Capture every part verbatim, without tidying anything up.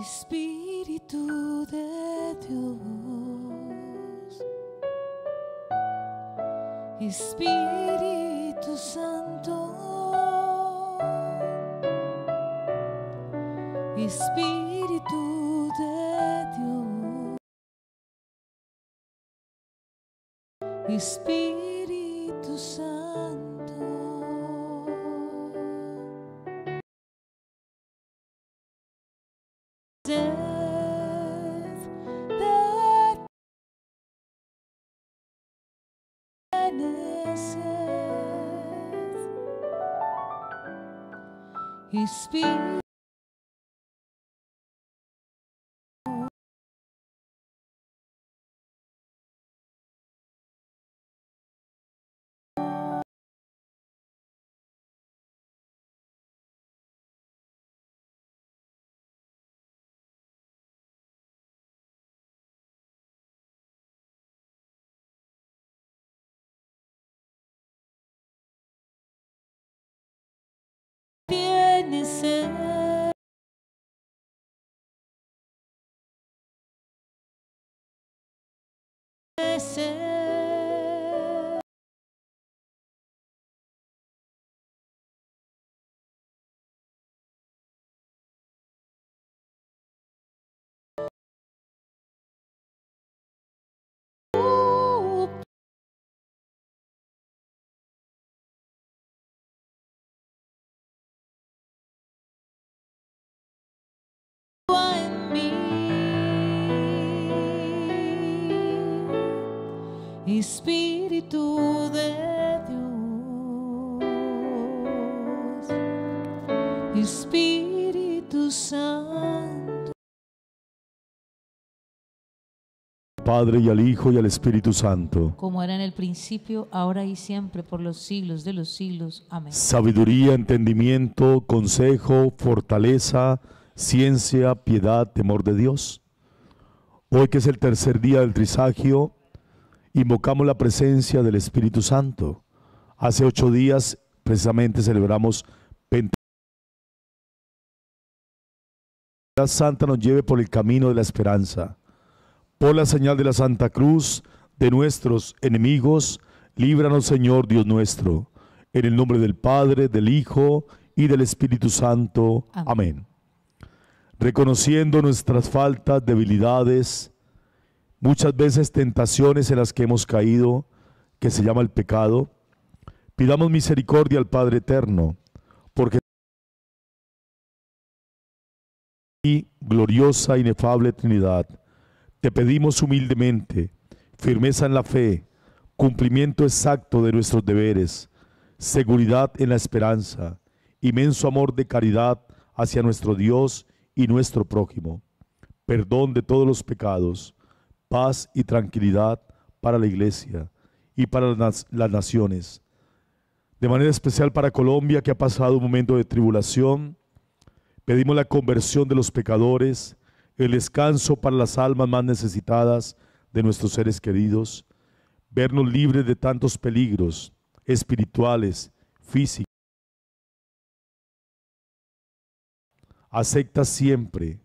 Espíritu de Dios, Espíritu Santo, Espíritu de Dios, Espíritu Santo. Espíritu Espíritu de Dios, Espíritu Santo. Padre, y al Hijo, y al Espíritu Santo, como era en el principio, ahora y siempre, por los siglos de los siglos. Amén. Sabiduría, entendimiento, consejo, fortaleza, ciencia, piedad, temor de Dios. Hoy, que es el tercer día del Trisagio, invocamos la presencia del Espíritu Santo. Hace ocho días precisamente celebramos Pentecostés. Que la Santa nos lleve por el camino de la esperanza. Por la señal de la Santa Cruz, de nuestros enemigos, líbranos, Señor Dios nuestro. En el nombre del Padre, del Hijo y del Espíritu Santo. Amén. Reconociendo nuestras faltas, debilidades, muchas veces tentaciones en las que hemos caído, que se llama el pecado, pidamos misericordia al Padre Eterno, porque y gloriosa, inefable Trinidad, te pedimos humildemente firmeza en la fe, cumplimiento exacto de nuestros deberes, seguridad en la esperanza, inmenso amor de caridad hacia nuestro Dios y nuestro prójimo, perdón de todos los pecados, paz y tranquilidad para la Iglesia y para las naciones. De manera especial para Colombia, que ha pasado un momento de tribulación, pedimos la conversión de los pecadores, el descanso para las almas más necesitadas de nuestros seres queridos, vernos libres de tantos peligros espirituales, físicos. Acepta siempre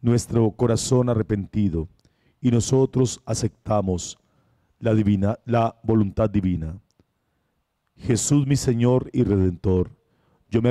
nuestro corazón arrepentido, y nosotros aceptamos la, divina, la voluntad divina. Jesús, mi Señor y Redentor, yo me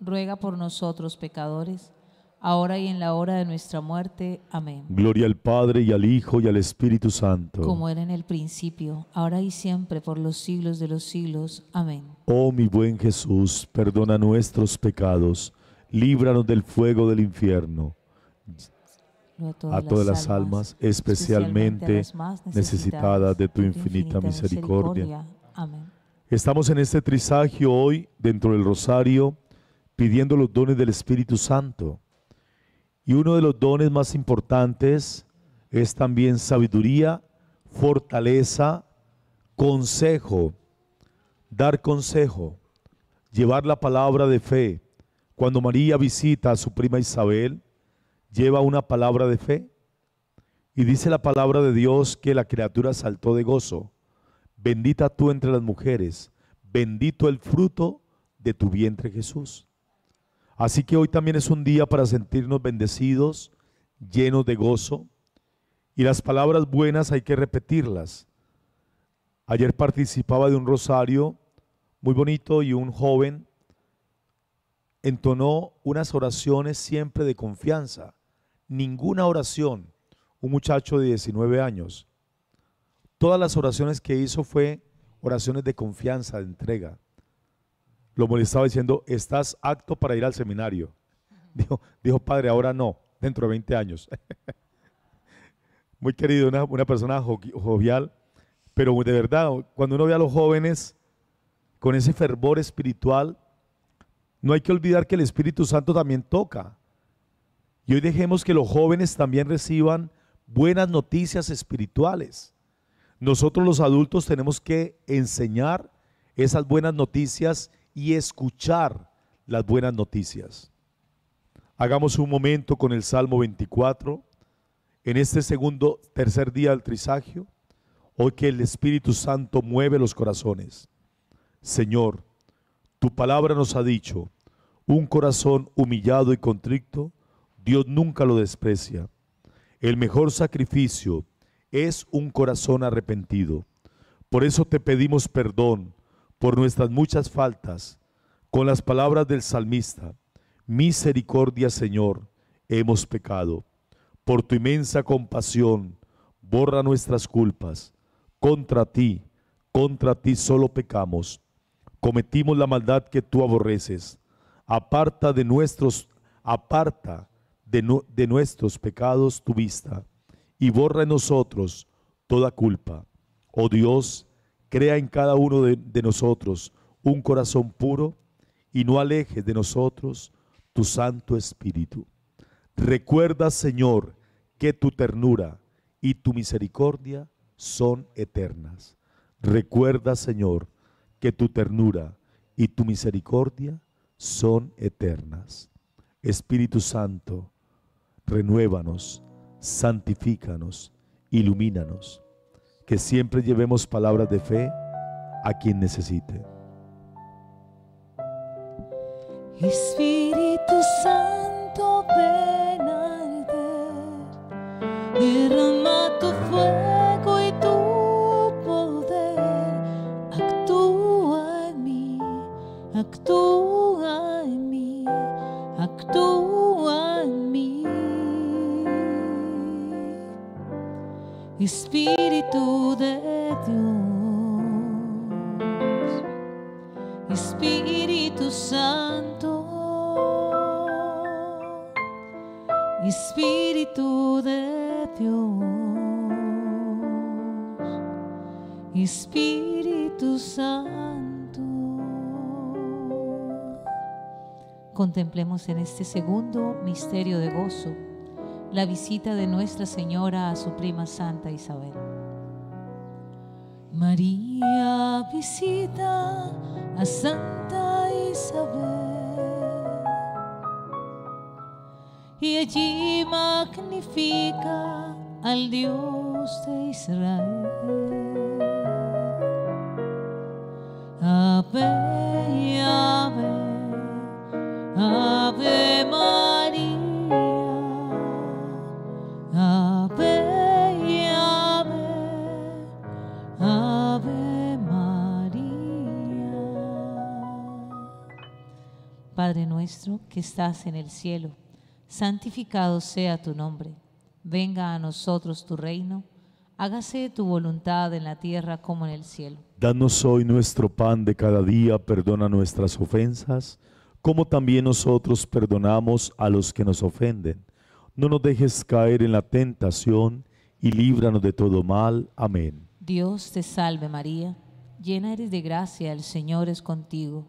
ruega por nosotros pecadores, ahora y en la hora de nuestra muerte. Amén. Gloria al Padre, y al Hijo, y al Espíritu Santo. Como era en el principio, ahora y siempre, por los siglos de los siglos. Amén. Oh mi buen Jesús, perdona nuestros pecados, líbranos del fuego del infierno. A todas, a todas las, las almas, especialmente, especialmente las más necesitadas, necesitadas de tu infinita, infinita misericordia. misericordia. Amén. Estamos en este trisagio hoy, dentro del rosario, pidiendo los dones del Espíritu Santo. Y uno de los dones más importantes es también sabiduría, fortaleza, consejo, dar consejo, llevar la palabra de fe. Cuando María visita a su prima Isabel, lleva una palabra de fe. Y dice la palabra de Dios que la criatura saltó de gozo. Bendita tú entre las mujeres, bendito el fruto de tu vientre, Jesús. Así que hoy también es un día para sentirnos bendecidos, llenos de gozo. Y las palabras buenas hay que repetirlas. Ayer participaba de un rosario muy bonito y un joven entonó unas oraciones siempre de confianza. Ninguna oración, un muchacho de diecinueve años. Todas las oraciones que hizo fue oraciones de confianza, de entrega. Lo molestaba diciendo, estás apto para ir al seminario. Dijo, dijo padre, ahora no, dentro de veinte años. Muy querido, una, una persona jo, jovial, pero de verdad, cuando uno ve a los jóvenes con ese fervor espiritual, no hay que olvidar que el Espíritu Santo también toca. Y hoy dejemos que los jóvenes también reciban buenas noticias espirituales. Nosotros los adultos tenemos que enseñar esas buenas noticias y escuchar las buenas noticias. Hagamos un momento con el Salmo veinticuatro, en este segundo, tercer día del Trisagio, hoy que el Espíritu Santo mueve los corazones. Señor, tu palabra nos ha dicho, un corazón humillado y contrito, Dios nunca lo desprecia. El mejor sacrificio es un corazón arrepentido. Por eso te pedimos perdón por nuestras muchas faltas, con las palabras del salmista. Misericordia, Señor, hemos pecado. Por tu inmensa compasión, borra nuestras culpas. Contra ti, contra ti solo pecamos. Cometimos la maldad que tú aborreces. Aparta de nuestros, aparta de, no, de nuestros pecados tu vista y borra en nosotros toda culpa. Oh Dios, crea en cada uno de, de nosotros un corazón puro y no alejes de nosotros tu Santo Espíritu. Recuerda, Señor, que tu ternura y tu misericordia son eternas. Recuerda, Señor, que tu ternura y tu misericordia son eternas. Espíritu Santo, renuévanos, santifícanos, ilumínanos, que siempre llevemos palabras de fe a quien necesite. Espíritu Santo, ven al ver, derrama tu fuego y tu poder, actúa en mí, actúa en mí, actúa en mí. Espíritu de Dios, Espíritu Santo, Espíritu de Dios, Espíritu Santo. Contemplemos en este segundo misterio de gozo la visita de Nuestra Señora a su prima Santa Isabel. María visita a Santa Isabel y allí magnifica al Dios de Israel. Ave, ave, ave María. Ave, ave, ave María. Padre nuestro que estás en el cielo, santificado sea tu nombre. Venga a nosotros tu reino, hágase tu voluntad en la tierra como en el cielo. Danos hoy nuestro pan de cada día, perdona nuestras ofensas, como también nosotros perdonamos a los que nos ofenden. No nos dejes caer en la tentación y líbranos de todo mal. Amén. Dios te salve María, llena eres de gracia, el Señor es contigo.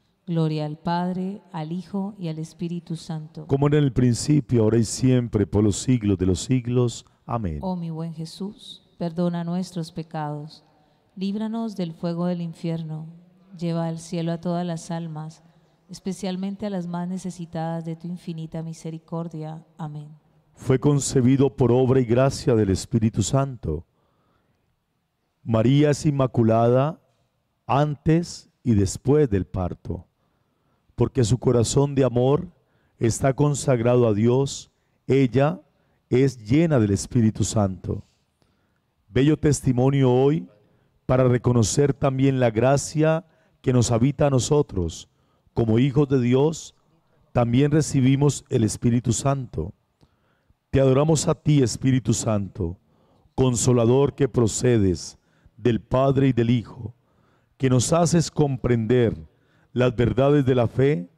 Gloria al Padre, al Hijo y al Espíritu Santo. Como en el principio, ahora y siempre, por los siglos de los siglos. Amén. Oh mi buen Jesús, perdona nuestros pecados, líbranos del fuego del infierno, lleva al cielo a todas las almas, especialmente a las más necesitadas de tu infinita misericordia. Amén. Fue concebido por obra y gracia del Espíritu Santo. María es inmaculada antes y después del parto, porque su corazón de amor está consagrado a Dios. Ella es llena del Espíritu Santo. Bello testimonio hoy para reconocer también la gracia que nos habita a nosotros. Como hijos de Dios, también recibimos el Espíritu Santo. Te adoramos a ti, Espíritu Santo, Consolador que procedes del Padre y del Hijo, que nos haces comprender las verdades de la fe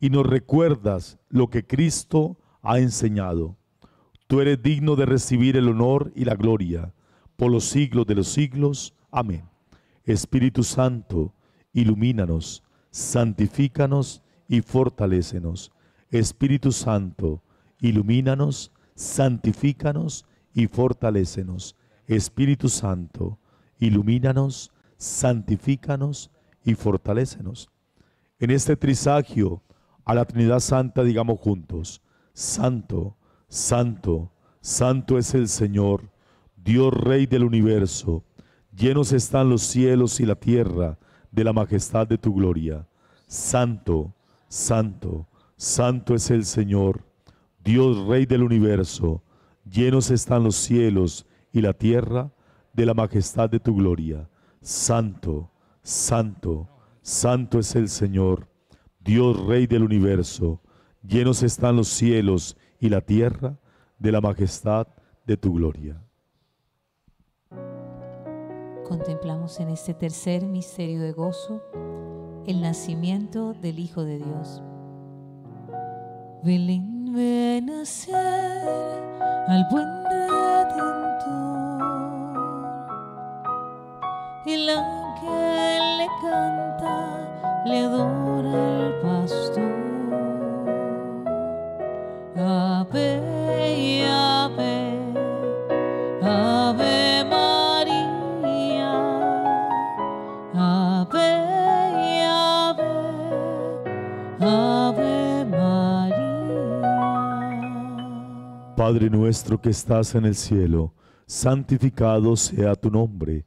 y nos recuerdas lo que Cristo ha enseñado. Tú eres digno de recibir el honor y la gloria por los siglos de los siglos. Amén. Espíritu Santo, ilumínanos, santifícanos y fortalécenos. Espíritu Santo, ilumínanos, santifícanos y fortalécenos. Espíritu Santo, ilumínanos, santifícanos y fortalécenos. En este trisagio a la Trinidad Santa digamos juntos: Santo, Santo, Santo es el Señor, Dios Rey del universo. Llenos están los cielos y la tierra de la majestad de tu gloria. Santo, Santo, Santo es el Señor, Dios Rey del universo. Llenos están los cielos y la tierra de la majestad de tu gloria. Santo, Santo, Santo es el Señor, Dios Rey del universo. Llenos están los cielos y la tierra de la majestad de tu gloria. Contemplamos en este tercer misterio de gozo el nacimiento del Hijo de Dios. Belén. Ven a ser al buen Redentor, el ángel le canta, le adora al pastor. Ave, ave, ave. Padre nuestro que estás en el cielo, santificado sea tu nombre.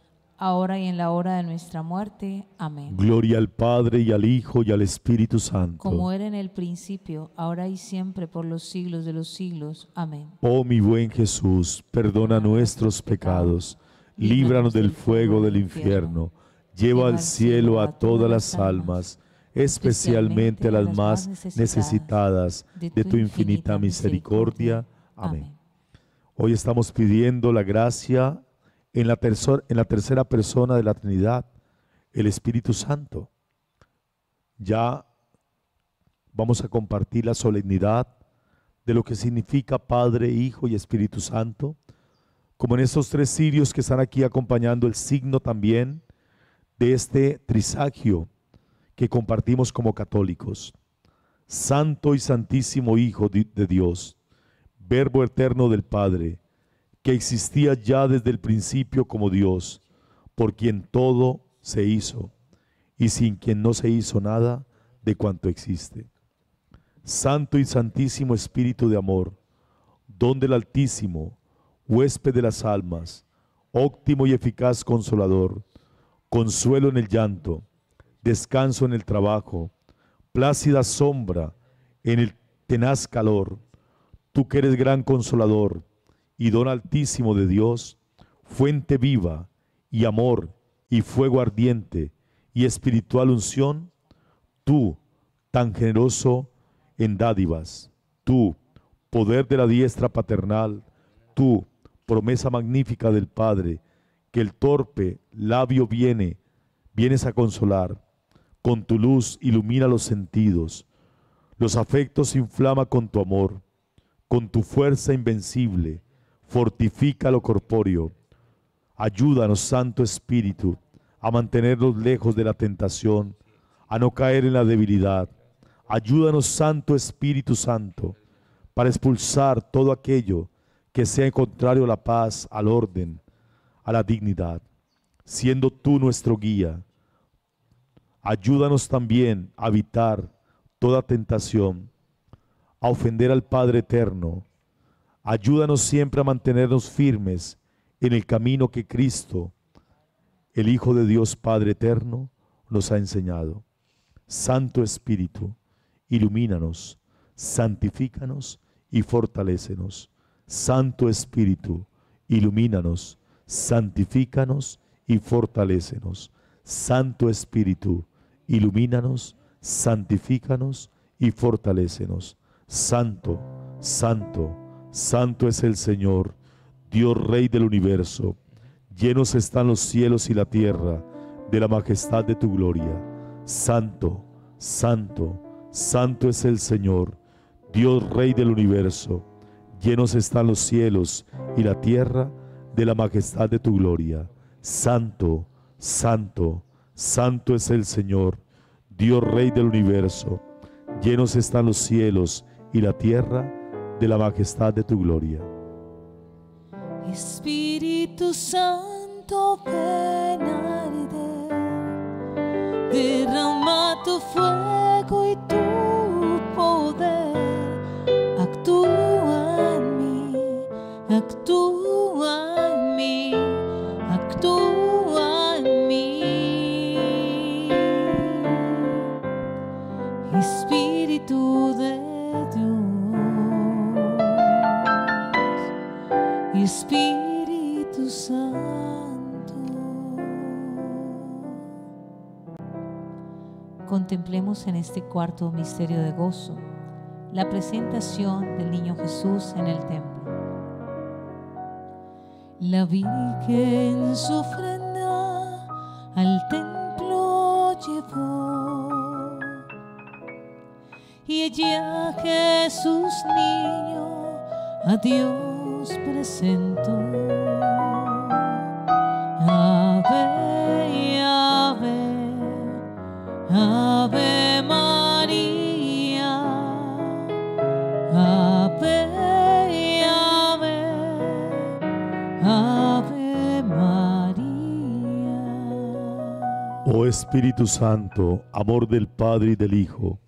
ahora y en la hora de nuestra muerte. Amén. Gloria al Padre, y al Hijo, y al Espíritu Santo. Como era en el principio, ahora y siempre, por los siglos de los siglos. Amén. Oh mi buen Jesús, perdona nuestros pecados, líbranos del fuego del infierno, lleva al cielo a todas las almas, especialmente a las más necesitadas de tu infinita misericordia. Amén. Hoy estamos pidiendo la gracia En la, terzo, en la tercera persona de la Trinidad, el Espíritu Santo. Ya vamos a compartir la solemnidad de lo que significa Padre, Hijo y Espíritu Santo, como en estos tres cirios que están aquí acompañando el signo también de este trisagio que compartimos como católicos. Santo y Santísimo Hijo de Dios, Verbo eterno del Padre, que existía ya desde el principio como Dios, por quien todo se hizo, y sin quien no se hizo nada de cuanto existe. Santo y Santísimo Espíritu de amor, don del Altísimo, huésped de las almas, óptimo y eficaz consolador, consuelo en el llanto, descanso en el trabajo, plácida sombra en el tenaz calor, tú que eres gran consolador, y don altísimo de Dios, fuente viva, y amor, y fuego ardiente, y espiritual unción, tú, tan generoso en dádivas, tú, poder de la diestra paternal, tú, promesa magnífica del Padre, que el torpe labio viene, vienes a consolar, con tu luz ilumina los sentidos, los afectos inflama con tu amor, con tu fuerza invencible, fortifica lo corpóreo. Ayúdanos, Santo Espíritu, a mantenernos lejos de la tentación, a no caer en la debilidad. Ayúdanos, Santo Espíritu Santo, para expulsar todo aquello que sea contrario a la paz, al orden, a la dignidad, siendo tú nuestro guía. Ayúdanos también a evitar toda tentación, a ofender al Padre Eterno, Ayúdanos siempre a mantenernos firmes en el camino que Cristo, el Hijo de Dios Padre Eterno, nos ha enseñado. Santo Espíritu, ilumínanos, santifícanos y fortalécenos. Santo Espíritu, ilumínanos, santifícanos y fortalécenos. Santo Espíritu, ilumínanos, santifícanos y fortalécenos. Santo, santo, santo es el Señor, Dios Rey del universo. Llenos están los cielos y la tierra de la majestad de tu gloria. Santo, santo, santo es el Señor, Dios Rey del universo. Llenos están los cielos y la tierra de la majestad de tu gloria. Santo, santo, santo es el Señor, Dios Rey del universo. Llenos están los cielos y la tierra de la majestad de tu gloria. Espíritu Santo, ven a arder, derrama tu fuego y tu poder, actúa en mí, actúa en mí, actúa en mí. Espíritu de Dios, Espíritu Santo. Contemplemos en este cuarto misterio de gozo la presentación del niño Jesús en el templo. La Virgen en su ofrenda al templo llevó, y ella Jesús niño a Dios presentó. Ave, Ave, Ave María, Ave, Ave, Ave María. Oh Espíritu Santo, amor del Padre y del Hijo,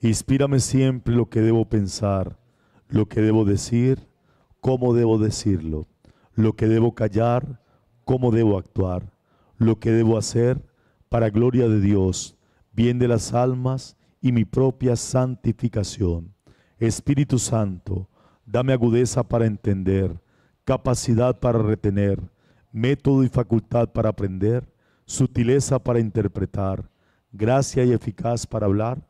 inspírame siempre lo que debo pensar, lo que debo decir, cómo debo decirlo, lo que debo callar, cómo debo actuar, lo que debo hacer para gloria de Dios, bien de las almas y mi propia santificación. Espíritu Santo, dame agudeza para entender, capacidad para retener, método y facultad para aprender, sutileza para interpretar, gracia y eficaz para hablar,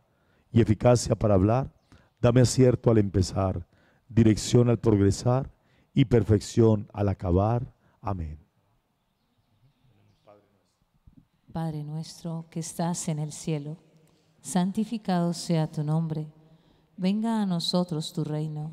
y eficacia para hablar, dame acierto al empezar, dirección al progresar y perfección al acabar. Amén. Padre nuestro que estás en el cielo, santificado sea tu nombre. Venga a nosotros tu reino.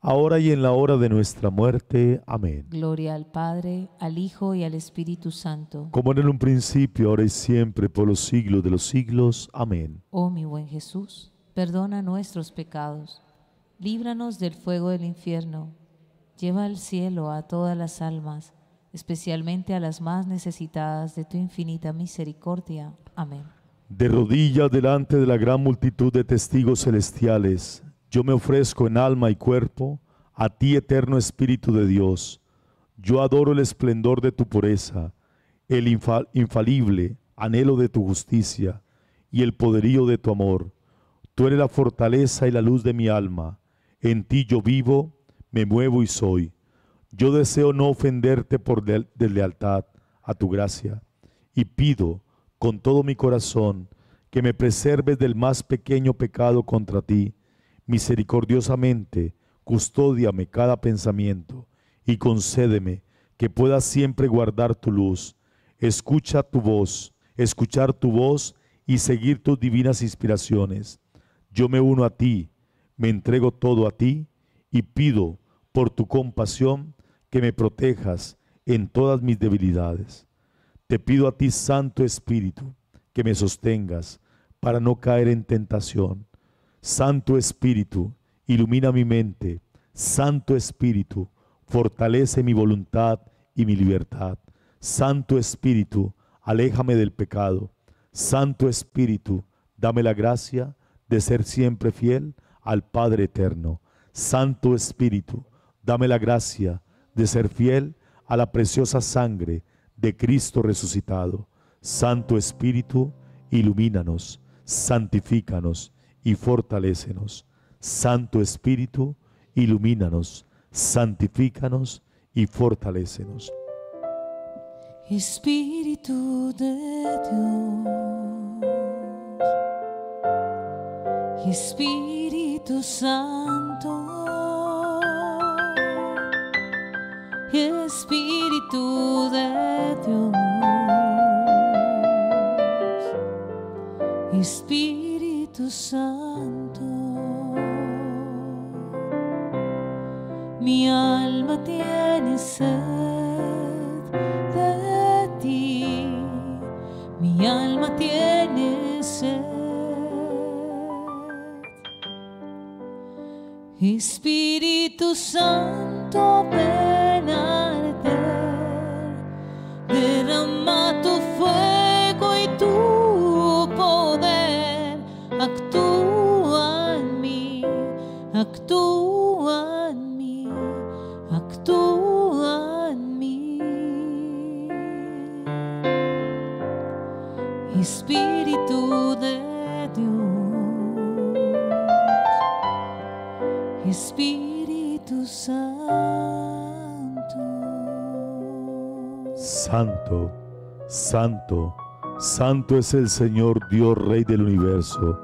ahora y en la hora de nuestra muerte. Amén. Gloria al Padre, al Hijo y al Espíritu Santo. Como era en un principio, ahora y siempre, por los siglos de los siglos. Amén. Oh mi buen Jesús, perdona nuestros pecados, líbranos del fuego del infierno, lleva al cielo a todas las almas, especialmente a las más necesitadas de tu infinita misericordia. Amén. De rodillas delante de la gran multitud de testigos celestiales, yo me ofrezco en alma y cuerpo a ti, eterno Espíritu de Dios. Yo adoro el esplendor de tu pureza, el infa- infalible anhelo de tu justicia y el poderío de tu amor. Tú eres la fortaleza y la luz de mi alma. En ti yo vivo, me muevo y soy. Yo deseo no ofenderte por deslealtad a tu gracia y pido con todo mi corazón que me preserves del más pequeño pecado contra ti. Misericordiosamente, custódiame cada pensamiento y concédeme que pueda siempre guardar tu luz. Escucha tu voz, escuchar tu voz y seguir tus divinas inspiraciones. Yo me uno a ti, me entrego todo a ti y pido por tu compasión que me protejas en todas mis debilidades. Te pido a ti, Santo Espíritu, que me sostengas para no caer en tentación. Santo Espíritu, ilumina mi mente. Santo Espíritu, fortalece mi voluntad y mi libertad. Santo Espíritu, aléjame del pecado. Santo Espíritu, dame la gracia de ser siempre fiel al Padre Eterno. Santo Espíritu, dame la gracia de ser fiel a la preciosa sangre de Cristo resucitado. Santo Espíritu, ilumínanos, santifícanos y fortalécenos. Santo Espíritu, ilumínanos, santifícanos y fortalécenos. Espíritu de Dios, Espíritu Santo, Espíritu de Dios, Espíritu Santo, mi alma tiene sed de ti, mi alma tiene sed. Espíritu Santo, ven a arder, derrama tu fuego y tu poder. Actúa en mí, actúa en mí, actúa en mí. Espíritu de Dios, Espíritu Santo. Santo, santo, santo es el Señor Dios, Rey del universo.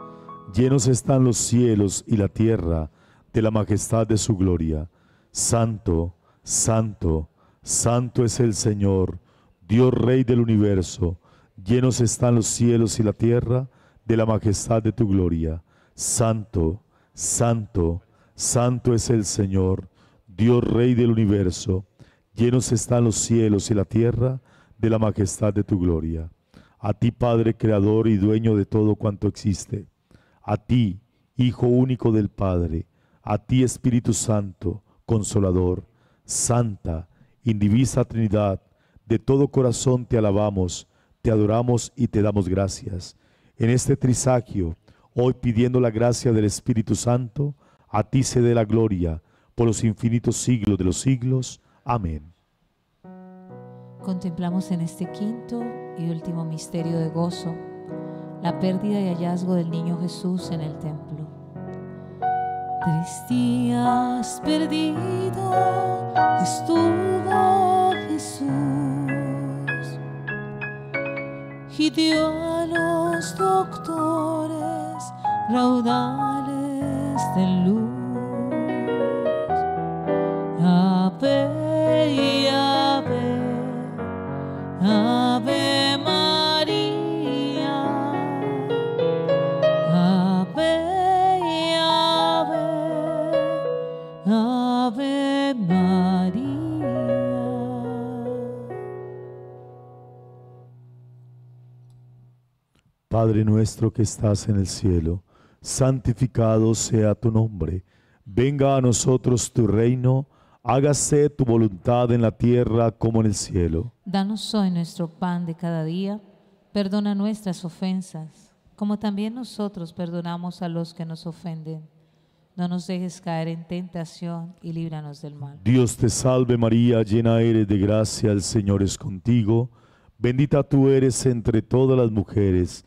Llenos están los cielos y la tierra de la majestad de su gloria. Santo, santo, santo es el Señor, Dios Rey del universo. Llenos están los cielos y la tierra de la majestad de tu gloria. Santo, santo, santo es el Señor, Dios Rey del universo. Llenos están los cielos y la tierra de la majestad de tu gloria. A ti, Padre, creador y dueño de todo cuanto existe. A ti, Hijo único del Padre. A ti, Espíritu Santo, Consolador, Santa, indivisa Trinidad. De todo corazón te alabamos, te adoramos y te damos gracias. En este trisagio, hoy pidiendo la gracia del Espíritu Santo, a ti se dé la gloria por los infinitos siglos de los siglos. Amén. Contemplamos en este quinto y último misterio de gozo la pérdida y hallazgo del niño Jesús en el templo. Tres días perdido estuvo Jesús y dio a los doctores raudales de luz. Ave y Ave, Ave María, Ave, Ave, Ave María. Padre nuestro que estás en el cielo, santificado sea tu nombre. Venga a nosotros tu reino. Hágase tu voluntad en la tierra como en el cielo. Danos hoy nuestro pan de cada día. Perdona nuestras ofensas, como también nosotros perdonamos a los que nos ofenden. No nos dejes caer en tentación y líbranos del mal. Dios te salve María, llena eres de gracia, el Señor es contigo. Bendita tú eres entre todas las mujeres,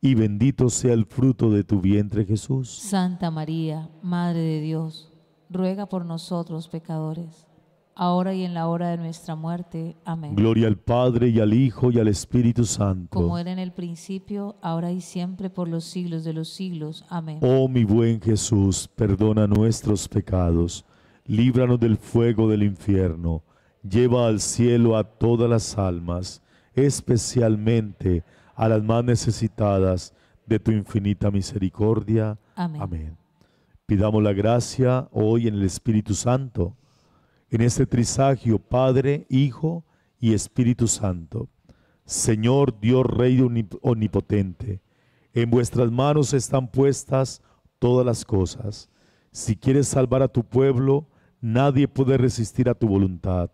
y bendito sea el fruto de tu vientre, Jesús. Santa María, Madre de Dios, ruega por nosotros pecadores, ahora y en la hora de nuestra muerte. Amén. Gloria al Padre, y al Hijo, y al Espíritu Santo. Como era en el principio, ahora y siempre, por los siglos de los siglos. Amén. Oh mi buen Jesús, perdona nuestros pecados, líbranos del fuego del infierno, lleva al cielo a todas las almas, especialmente a las más necesitadas de tu infinita misericordia. Amén. Amén. Pidamos la gracia hoy en el Espíritu Santo, en este trisagio, Padre, Hijo y Espíritu Santo. Señor Dios Rey Omnipotente, en vuestras manos están puestas todas las cosas. Si quieres salvar a tu pueblo, nadie puede resistir a tu voluntad.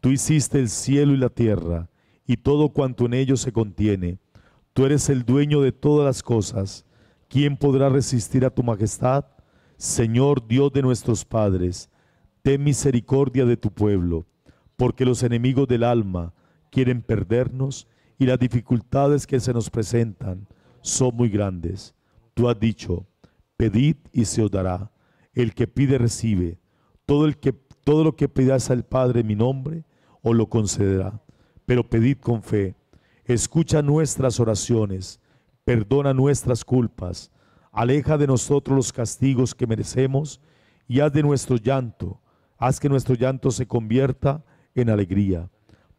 Tú hiciste el cielo y la tierra, y todo cuanto en ellos se contiene. Tú eres el dueño de todas las cosas. ¿Quién podrá resistir a tu majestad? Señor Dios de nuestros padres, ten misericordia de tu pueblo, porque los enemigos del alma quieren perdernos y las dificultades que se nos presentan son muy grandes. Tú has dicho, pedid y se os dará. El que pide recibe. Todo, el que, todo lo que pidáis al Padre en mi nombre, os lo concederá. Pero pedid con fe. Escucha nuestras oraciones. Perdona nuestras culpas. Aleja de nosotros los castigos que merecemos y haz de nuestro llanto. Haz que nuestro llanto se convierta en alegría,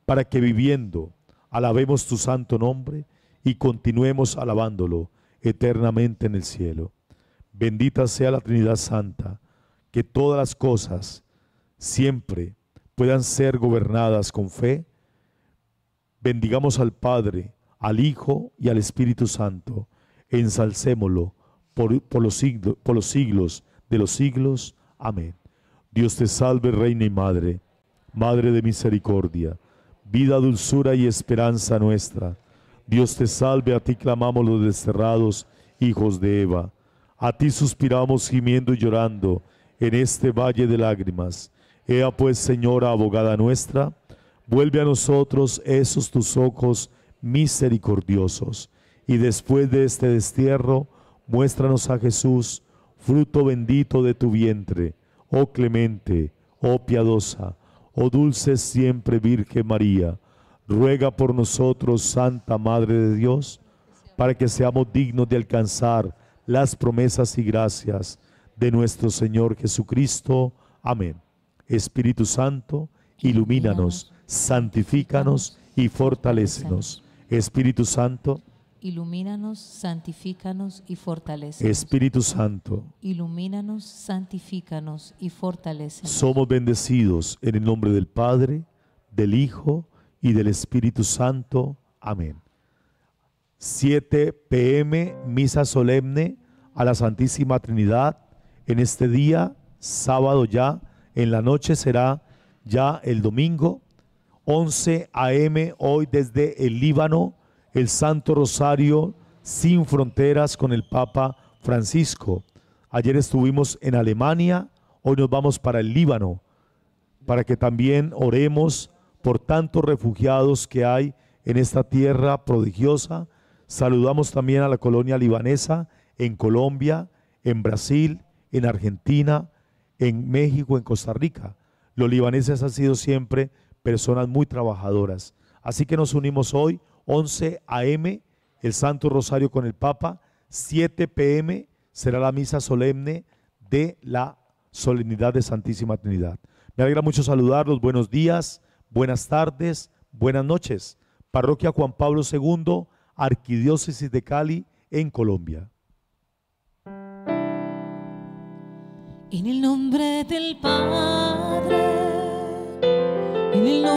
para que viviendo alabemos tu santo nombre y continuemos alabándolo eternamente en el cielo. Bendita sea la Trinidad Santa, que todas las cosas siempre puedan ser gobernadas con fe. Bendigamos al Padre, al Hijo y al Espíritu Santo. Ensalcémoslo por, por, los, siglo, por los siglos de los siglos. Amén. Dios te salve, Reina y Madre, Madre de misericordia, vida, dulzura y esperanza nuestra. Dios te salve, a ti clamamos los desterrados, hijos de Eva. A ti suspiramos gimiendo y llorando en este valle de lágrimas. Ea pues, Señora, abogada nuestra, vuelve a nosotros esos tus ojos misericordiosos. Y después de este destierro, muéstranos a Jesús, fruto bendito de tu vientre. Oh clemente, oh piadosa, oh dulce siempre Virgen María, ruega por nosotros, Santa Madre de Dios, para que seamos dignos de alcanzar las promesas y gracias de nuestro Señor Jesucristo. Amén. Espíritu Santo, ilumínanos, santifícanos y fortalécenos. Espíritu Santo, ilumínanos, santifícanos y fortalécenos. Espíritu Santo, ilumínanos, santifícanos y fortalécenos. Somos bendecidos en el nombre del Padre, del Hijo y del Espíritu Santo. Amén. siete de la mañana, misa solemne a la Santísima Trinidad. En este día, sábado ya, en la noche será ya el domingo. once de la mañana, hoy desde el Líbano, el Santo Rosario sin fronteras con el Papa Francisco. Ayer estuvimos en Alemania, hoy nos vamos para el Líbano, para que también oremos por tantos refugiados que hay en esta tierra prodigiosa. Saludamos también a la colonia libanesa en Colombia, en Brasil, en Argentina, en México, en Costa Rica. Los libaneses han sido siempre personas muy trabajadoras. Así que nos unimos hoy, once de la mañana, el Santo Rosario con el Papa, siete de la mañana será la misa solemne de la Solemnidad de Santísima Trinidad. Me alegra mucho saludarlos, buenos días, buenas tardes, buenas noches. Parroquia Juan Pablo segundo, Arquidiócesis de Cali, en Colombia. En el nombre del Padre, en el nombre